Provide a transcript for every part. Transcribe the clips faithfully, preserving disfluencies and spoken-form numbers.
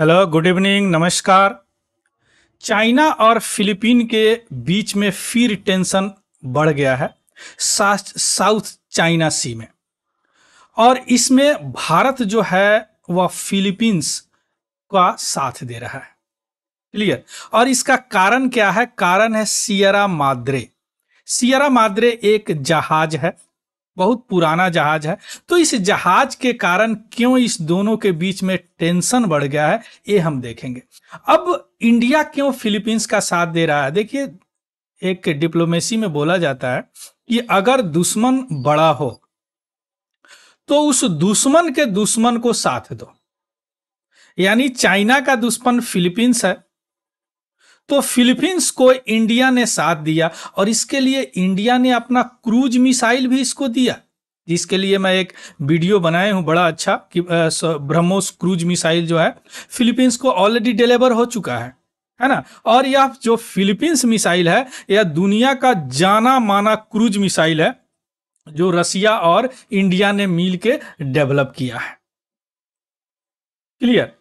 Hello, good evening, नमस्कार। China और Philippine के बीच में फिर टेंशन बढ़ गया है साउथ चाइना सी में, और इसमें भारत जो है वह फिलीपींस का साथ दे रहा है। क्लियर। और इसका कारण क्या है? कारण है सियरा माद्रे। सियरा माद्रे एक जहाज है, बहुत पुराना जहाज है। तो इस जहाज के कारण क्यों इस दोनों के बीच में टेंशन बढ़ गया है, ये हम देखेंगे। अब इंडिया क्यों फिलीपींस का साथ दे रहा है? देखिए, एक डिप्लोमेसी में बोला जाता है कि अगर दुश्मन बड़ा हो तो उस दुश्मन के दुश्मन को साथ दो। यानी चाइना का दुश्मन फिलीपींस है, तो फिलीपींस को इंडिया ने साथ दिया, और इसके लिए इंडिया ने अपना क्रूज मिसाइल भी इसको दिया, जिसके लिए मैं एक वीडियो बनाए हूं बड़ा अच्छा, कि ब्रह्मोस क्रूज मिसाइल जो है फिलीपींस को ऑलरेडी डिलीवर हो चुका है है ना। और यह जो फिलीपींस मिसाइल है, यह दुनिया का जाना माना क्रूज मिसाइल है, जो रसिया और इंडिया ने मिल के डेवलप किया है। क्लियर।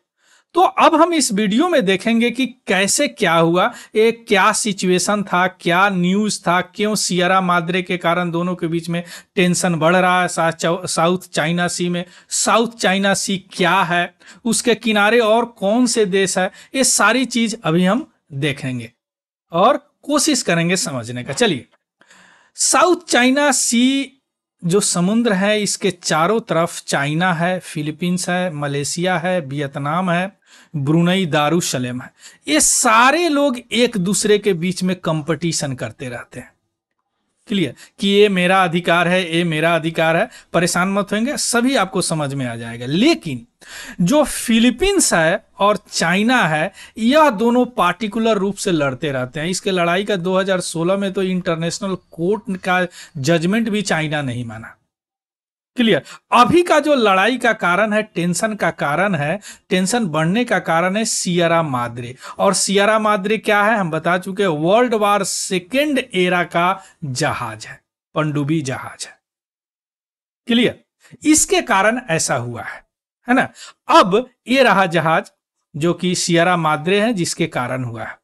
तो अब हम इस वीडियो में देखेंगे कि कैसे क्या हुआ, एक क्या सिचुएशन था, क्या न्यूज था, क्यों सियरा माद्रे के कारण दोनों के बीच में टेंशन बढ़ रहा है साउथ चाइना सी में। साउथ चाइना सी क्या है, उसके किनारे और कौन से देश है, ये सारी चीज अभी हम देखेंगे और कोशिश करेंगे समझने का। चलिए, साउथ चाइना सी जो समुद्र है, इसके चारों तरफ चाइना है, फिलीपींस है, मलेशिया है, वियतनाम है, ब्रुनई दारुसलाम है। ये सारे लोग एक दूसरे के बीच में कंपटीशन करते रहते हैं। क्लियर। कि ये मेरा अधिकार है, ये मेरा अधिकार है। परेशान मत होंगे, सभी आपको समझ में आ जाएगा। लेकिन जो फिलीपींस है और चाइना है, यह दोनों पार्टिकुलर रूप से लड़ते रहते हैं। इसके लड़ाई का दो हज़ार सोलह में तो इंटरनेशनल कोर्ट का जजमेंट भी चाइना नहीं माना। क्लियर। अभी का जो लड़ाई का कारण है, टेंशन का कारण है, टेंशन बढ़ने का कारण है सियरा माद्रे। और सियरा माद्रे क्या है, हम बता चुके, वर्ल्ड वार सेकेंड एरा का जहाज है, पनडुब्बी जहाज है। क्लियर। इसके कारण ऐसा हुआ है है ना। अब ये रहा जहाज जो कि सियरा माद्रे है, जिसके कारण हुआ है,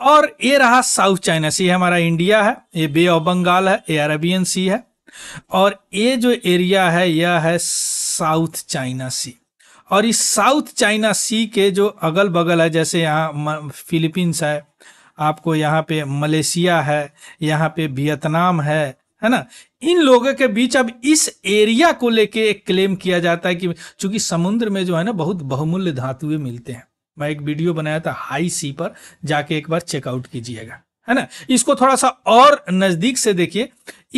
और ये रहा साउथ चाइना सी, हमारा इंडिया है, ये बे ऑफ बंगाल है, ये अरेबियन सी है, और ये जो एरिया है यह है साउथ चाइना सी। और इस साउथ चाइना सी के जो अगल बगल है, जैसे यहाँ फिलीपींस है, आपको यहाँ पे मलेशिया है, यहाँ पे वियतनाम है है ना। इन लोगों के बीच अब इस एरिया को लेके एक क्लेम किया जाता है, कि चूंकि समुद्र में जो है ना बहुत बहुमूल्य धातुएं मिलते हैं। मैं एक वीडियो बनाया था हाई सी पर, जाके एक बार चेकआउट कीजिएगा, है ना। इसको थोड़ा सा और नजदीक से देखिए।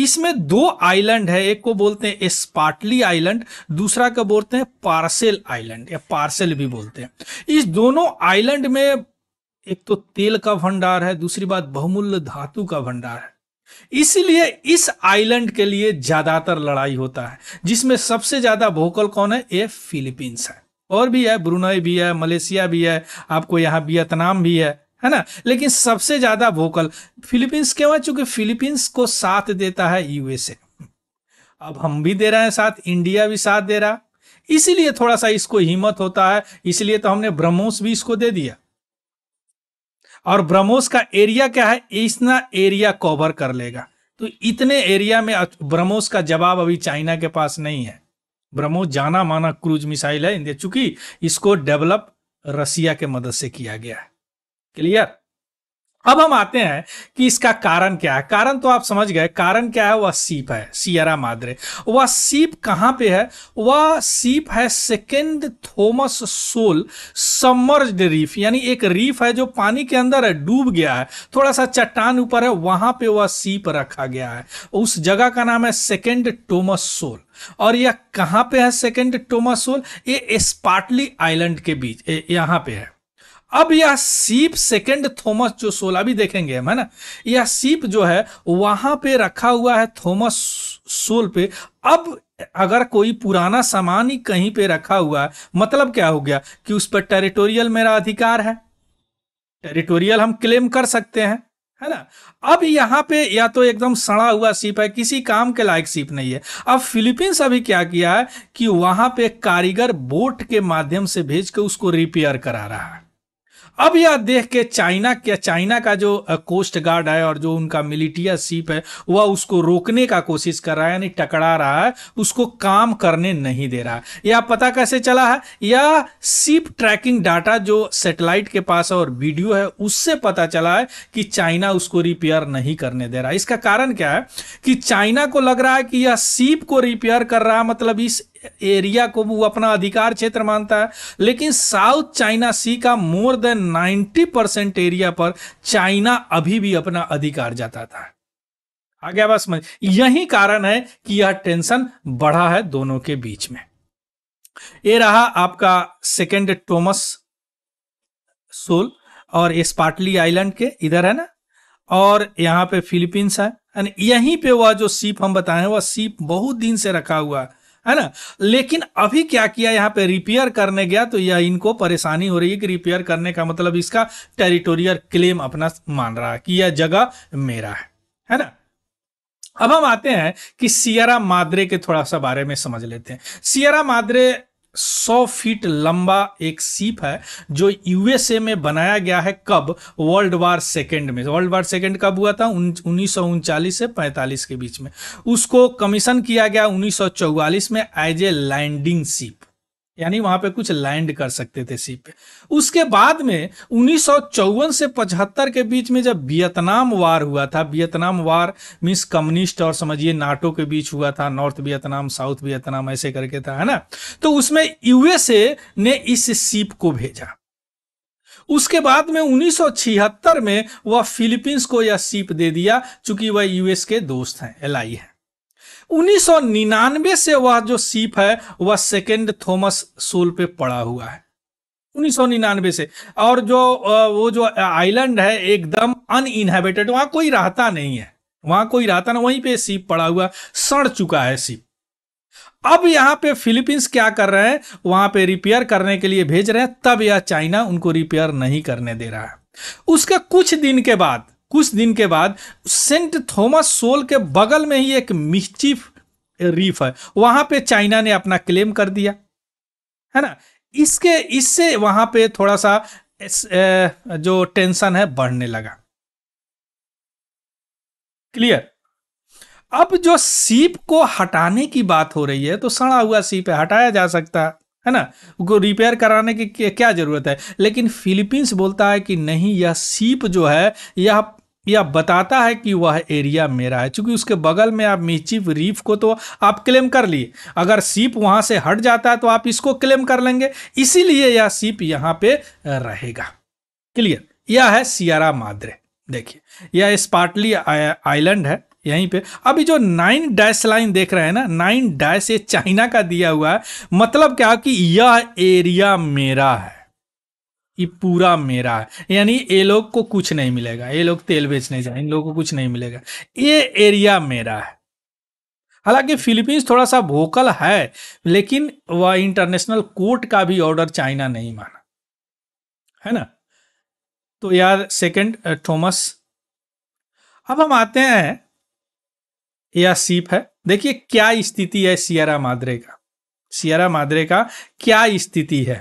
इसमें दो आइलैंड है, एक को बोलते हैं स्पार्टली आइलैंड, दूसरा को बोलते हैं पार्सेल आइलैंड, या पार्सेल भी बोलते हैं। इस दोनों आइलैंड में एक तो तेल का भंडार है, दूसरी बात बहुमूल्य धातु का भंडार है। इसलिए इस आइलैंड के लिए ज्यादातर लड़ाई होता है, जिसमें सबसे ज्यादा वोकल कौन है, ये फिलीपींस है। और भी है, ब्रुनई भी है, मलेशिया भी है, आपको यहाँ वियतनाम भी है है ना। लेकिन सबसे ज्यादा वोकल फिलीपींस क्यों है? चूंकि फिलीपींस को साथ देता है यूएसए। अब हम भी दे रहे हैं साथ, इंडिया भी साथ दे रहा है, इसीलिए थोड़ा सा इसको हिम्मत होता है। इसलिए तो हमने ब्रह्मोस भी इसको दे दिया, और ब्रह्मोस का एरिया क्या है, इतना एरिया कवर कर लेगा। तो इतने एरिया में ब्रह्मोस का जवाब अभी चाइना के पास नहीं है। ब्रह्मोस जाना माना क्रूज मिसाइल है इंडिया, चूंकि इसको डेवलप रसिया के मदद से किया गया है। क्लियर। अब हम आते हैं कि इसका कारण क्या है। कारण तो आप समझ गए, कारण क्या है, वह सीप है, सियरा माद्रे। वह सीप कहाँ पे है? वह सीप है Second Thomas Shoal submerged reef, यानी एक रीफ है जो पानी के अंदर है, डूब गया है, थोड़ा सा चट्टान ऊपर है, वहां पे वह सीप रखा गया है। उस जगह का नाम है सेकेंड थॉमस शोल। और यह कहाँ पे है सेकेंड थॉमस शोल? ये स्पार्टली आइलैंड के बीच यहाँ पे है। अब यह सीप सेकेंड थॉमस जो शोल, अभी देखेंगे हम, है ना, यह सीप जो है वहां पे रखा हुआ है थॉमस शोल पे। अब अगर कोई पुराना सामान ही कहीं पे रखा हुआ है, मतलब क्या हो गया कि उस पर टेरिटोरियल मेरा अधिकार है, टेरिटोरियल हम क्लेम कर सकते हैं, है ना। अब यहाँ पे या तो एकदम सड़ा हुआ सीप है, किसी काम के लायक सीप नहीं है। अब फिलीपींस अभी क्या किया है कि वहां पे कारीगर बोट के माध्यम से भेज के उसको रिपेयर करा रहा है। अब यह देख के चाइना क्या चाइना का जो कोस्ट गार्ड है और जो उनका मिलिटिया शिप है वह उसको रोकने का कोशिश कर रहा है, यानी टकरा रहा है, उसको काम करने नहीं दे रहा है। यह पता कैसे चला है? यह शिप ट्रैकिंग डाटा जो सैटेलाइट के पास है और वीडियो है उससे पता चला है कि चाइना उसको रिपेयर नहीं करने दे रहा है। इसका कारण क्या है कि चाइना को लग रहा है कि यह शिप को रिपेयर कर रहा है, मतलब इस एरिया को वो अपना अधिकार क्षेत्र मानता है, लेकिन साउथ चाइना सी का मोर देन नब्बे परसेंट एरिया पर चाइना अभी भी अपना अधिकार जताता था। आ गया बात समझ? यही कारण है कि यह टेंशन बढ़ा है दोनों के बीच में। ये रहा आपका सेकंड थॉमस शोल और ये स्पार्टली आइलैंड के इधर है ना, और यहां पे फिलीपींस है। यहीं पे वह जो सीप हम बताए वह सीप बहुत दिन से रखा हुआ है है ना, लेकिन अभी क्या किया यहाँ पे रिपेयर करने गया तो यह इनको परेशानी हो रही है कि रिपेयर करने का मतलब इसका टेरिटोरियल क्लेम अपना मान रहा है कि यह जगह मेरा है, है ना। अब हम आते हैं कि सियरा माद्रे के थोड़ा सा बारे में समझ लेते हैं। सियरा माद्रे सौ फीट लंबा एक सीप है जो यूएसए में बनाया गया है। कब? वर्ल्ड वार सेकेंड में। वर्ल्ड वार सेकेंड कब हुआ था? उन्नीस सौ उनचालीस से पैंतालीस के बीच में। उसको कमीशन किया गया उन्नीस सौ चौवालीस में एज ए लैंडिंग सीप, यानी वहां पे कुछ लैंड कर सकते थे सीप पे। उसके बाद में उन्नीस सौ चौवन से पचहत्तर के बीच में जब वियतनाम वार हुआ था, वियतनाम वार मीन्स कम्युनिस्ट और समझिए नाटो के बीच हुआ था, नॉर्थ वियतनाम साउथ वियतनाम ऐसे करके था, है ना। तो उसमें यूएसए ने इस सीप को भेजा। उसके बाद में उन्नीस सौ छिहत्तर में वह फिलीपींस को यह सीप दे दिया, चूंकि वह यूएस के दोस्त हैं, एलाई है। उन्नीस सौ निन्यानवे से वह जो सीप है वह सेकेंड थॉमस शोल पे पड़ा हुआ है उन्नीस सौ निन्यानवे से। और जो वो जो आइलैंड है एकदम अनइनहैबिटेड, वहां कोई रहता नहीं है, वहां कोई रहता ना, वहीं पे सीप पड़ा हुआ, सड़ चुका है सीप। अब यहाँ पे फिलीपींस क्या कर रहे हैं, वहां पे रिपेयर करने के लिए भेज रहे हैं, तब यह चाइना उनको रिपेयर नहीं करने दे रहा है। उसके कुछ दिन के बाद कुछ दिन के बाद सेंट थॉमस शोल के बगल में ही एक मिस्चिफ रीफ है, वहां पे चाइना ने अपना क्लेम कर दिया, है ना। इसके इससे वहां पे थोड़ा सा जो टेंशन है बढ़ने लगा। क्लियर? अब जो सीप को हटाने की बात हो रही है तो सड़ा हुआ सीप है, हटाया जा सकता है, है ना, उनको रिपेयर कराने की क्या जरूरत है। लेकिन फिलीपींस बोलता है कि नहीं, यह सीप जो है यह यह बताता है कि वह एरिया मेरा है, क्योंकि उसके बगल में आप मिस्चिफ रीफ को तो आप क्लेम कर लिए, अगर सीप वहां से हट जाता है तो आप इसको क्लेम कर लेंगे, इसीलिए यह सीप यहां पे रहेगा। क्लियर? यह है सियरा माद्रे। देखिए यह स्पार्टली आइलैंड है। यहीं पे अभी जो नाइन डैश लाइन देख रहे हैं ना, नाइन डैश ये चाइना का दिया हुआ है, मतलब क्या कि यह एरिया मेरा है, ये पूरा मेरा है, यानी ये लोग को कुछ नहीं मिलेगा, ये लोग तेल बेचने जाएंगे, इन लोगों को कुछ नहीं मिलेगा, ये एरिया मेरा है। हालांकि फिलीपींस थोड़ा सा भोकल है, लेकिन वह इंटरनेशनल कोर्ट का भी ऑर्डर चाइना नहीं माना, है ना। तो यार सेकेंड थॉमस। अब हम आते हैं, यह सीप है, देखिए क्या स्थिति है सियरा माद्रे का, सियरा माद्रे का क्या स्थिति है।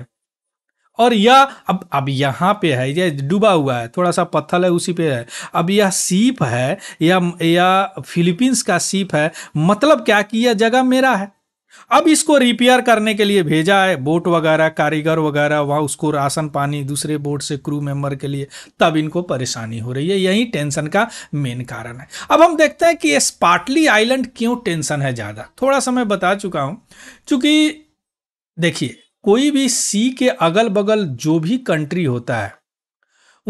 और यह अब अब यहाँ पे है, यह डूबा हुआ है, थोड़ा सा पत्थर है उसी पे है। अब यह सीप है, यह यह फिलीपींस का सीप है, मतलब क्या कि यह जगह मेरा है। अब इसको रिपेयर करने के लिए भेजा है बोट वगैरह, कारीगर वगैरह, वहाँ उसको राशन पानी दूसरे बोट से क्रू मेंबर के लिए, तब इनको परेशानी हो रही है। यही टेंशन का मेन कारण है। अब हम देखते हैं कि ये स्पार्टली आइलैंड क्यों टेंशन है ज़्यादा, थोड़ा सा मैं बता चुका हूँ। चूँकि देखिए कोई भी सी के अगल बगल जो भी कंट्री होता है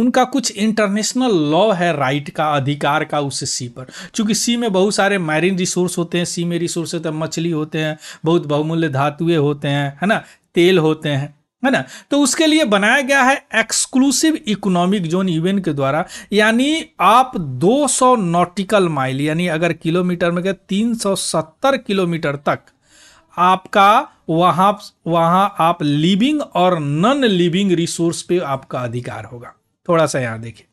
उनका कुछ इंटरनेशनल लॉ है राइट का, अधिकार का उस सी पर, क्योंकि सी में बहुत सारे मैरीन रिसोर्स होते हैं, सी में रिसोर्स होते हैं, मछली होते हैं, बहुत बहुमूल्य धातुएं होते हैं, है ना, तेल होते हैं, है ना। तो उसके लिए बनाया गया है एक्सक्लूसिव इकोनॉमिक जोन यूएन के द्वारा, यानी आप दो सौ नॉटिकल माइल, यानी अगर किलोमीटर में गए तीन सौ सत्तर किलोमीटर तक आपका वहाँ वहाँ आप लिविंग और नॉन लिविंग रिसोर्स पे आपका अधिकार होगा। थोड़ा सा यहाँ देखिए,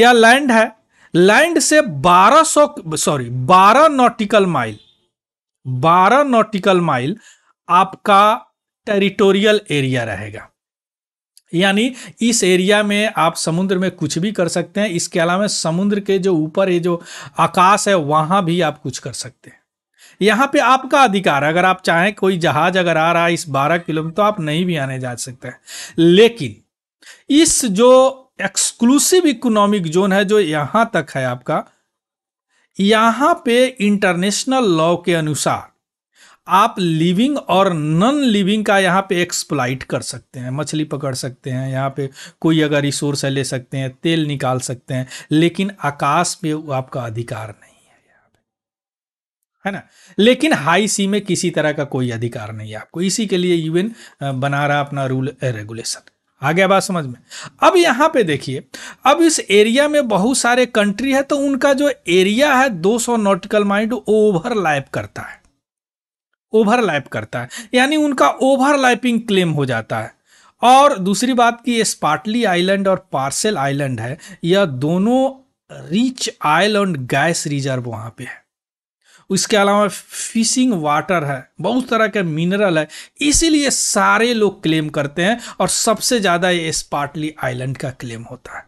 यह लैंड है, लैंड से बारह सौ सॉरी बारह नॉटिकल माइल बारह नॉटिकल माइल आपका टेरिटोरियल एरिया रहेगा, यानी इस एरिया में आप समुद्र में कुछ भी कर सकते हैं। इसके अलावा समुद्र के जो ऊपर ये जो आकाश है वहाँ भी आप कुछ कर सकते हैं। यहाँ पे आपका अधिकार है, अगर आप चाहें कोई जहाज अगर आ रहा है इस बारह किलोमीटर तो आप नहीं भी आने जा सकते हैं। लेकिन इस जो एक्सक्लूसिव इकोनॉमिक जोन है जो यहाँ तक है आपका, यहाँ पे इंटरनेशनल लॉ के अनुसार आप लिविंग और नॉन लिविंग का यहाँ पे एक्सप्लाइट कर सकते हैं, मछली पकड़ सकते हैं, यहाँ पे कोई अगर रिसोर्स है ले सकते हैं, तेल निकाल सकते हैं, लेकिन आकाश पे आपका अधिकार नहीं है यहाँ पे, है ना। लेकिन हाई सी में किसी तरह का कोई अधिकार नहीं है आपको, इसी के लिए यूएन बना रहा अपना रूल रेगुलेशन। आ गया बात समझ में। अब यहाँ पे देखिए, अब इस एरिया में बहुत सारे कंट्री है तो उनका जो एरिया है दो सौ नॉटिकल माइल ओवरलैप करता है, ओवरलैप करता है यानी उनका ओवरलैपिंग क्लेम हो जाता है। और दूसरी बात कि स्पार्टली आइलैंड और पार्सेल आइलैंड है, यह दोनों rich oil and gas reserve वहाँ पे है। उसके अलावा फिशिंग वाटर है, बहुत तरह के मिनरल है, इसीलिए सारे लोग क्लेम करते हैं और सबसे ज़्यादा ये स्पार्टली आइलैंड का क्लेम होता है।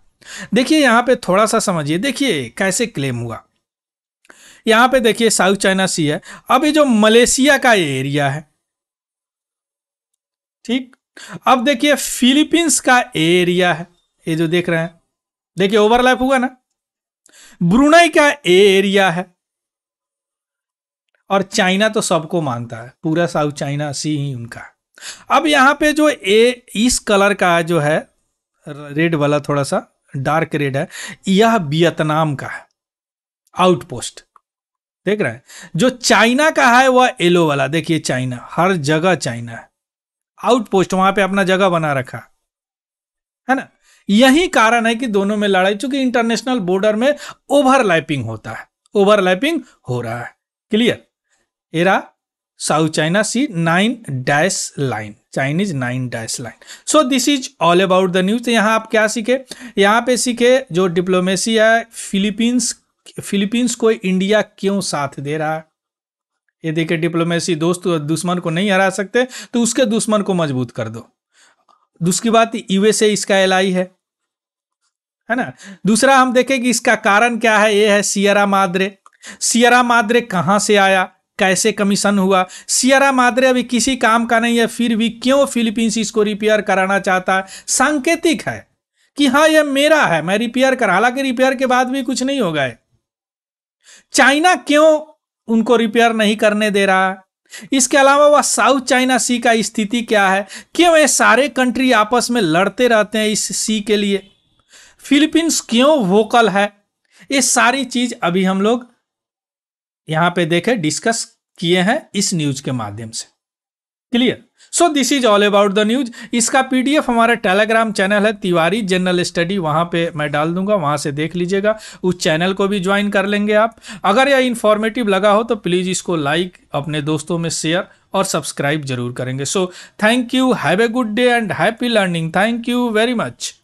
देखिए यहाँ पे थोड़ा सा समझिए, देखिए कैसे क्लेम हुआ। यहाँ पे देखिए साउथ चाइना सी है, अब ये जो मलेशिया का ये एरिया है, ठीक। अब देखिए फिलीपींस का एरिया है, ये जो देख रहे हैं, देखिए ओवरलैप हुआ ना। ब्रुनई का एरिया है, और चाइना तो सबको मानता है, पूरा साउथ चाइना सी ही उनका। अब यहाँ पे जो ए इस कलर का जो है रेड वाला, थोड़ा सा डार्क रेड है, यह वियतनाम का है आउटपोस्ट, देख रहे हैं। जो चाइना का है वह येलो वाला, देखिए चाइना, हर जगह चाइना है, आउटपोस्ट वहां पे अपना जगह बना रखा है ना। यही कारण है कि दोनों में लड़ाई, चूंकि इंटरनेशनल बॉर्डर में ओवरलैपिंग होता है, ओवरलैपिंग हो रहा है। Clear. Era South China Sea nine dash line, Chinese nine dash line. So this is all about the news. यहाँ आप क्या सीखे, यहाँ पे सीखे जो डिप्लोमेसी है, फिलीपींस फिलीपींस को इंडिया क्यों साथ दे रहा है। ये देखिए डिप्लोमेसी, दोस्त दुश्मन को नहीं हरा सकते तो उसके दुश्मन को मजबूत कर दो। दूसरी बात, यूएसए इसका एलाई है, है ना। दूसरा हम देखें कि इसका कारण क्या है, ये है सियरा माद्रे। सियरा माद्रे कहाँ से आया, कैसे कमीशन हुआ। सियरा माद्रे अभी किसी काम का नहीं है, फिर भी क्यों फिलीपींस इसको रिपेयर कराना चाहता है। सांकेतिक है कि हाँ यह मेरा है, मैं रिपेयर करा, हालांकि रिपेयर के बाद भी कुछ नहीं होगा। चाइना क्यों उनको रिपेयर नहीं करने दे रहा है। इसके अलावा वह साउथ चाइना सी का स्थिति क्या है, क्यों ये सारे कंट्री आपस में लड़ते रहते हैं इस सी के लिए। फिलीपींस क्यों वोकल है, ये सारी चीज अभी हम लोग यहाँ पे देखे, डिस्कस किए हैं इस न्यूज के माध्यम से। Clear. So this is all about the news. इसका पीडीएफ हमारे टेलीग्राम चैनल है तिवारी जनरल स्टडी, वहाँ पे मैं डाल दूंगा, वहाँ से देख लीजिएगा। उस चैनल को भी ज्वाइन कर लेंगे आप। अगर यह इन्फॉर्मेटिव लगा हो तो प्लीज़ इसको लाइक, अपने दोस्तों में शेयर और सब्सक्राइब जरूर करेंगे। So thank you, have a good day and happy learning. Thank you very much.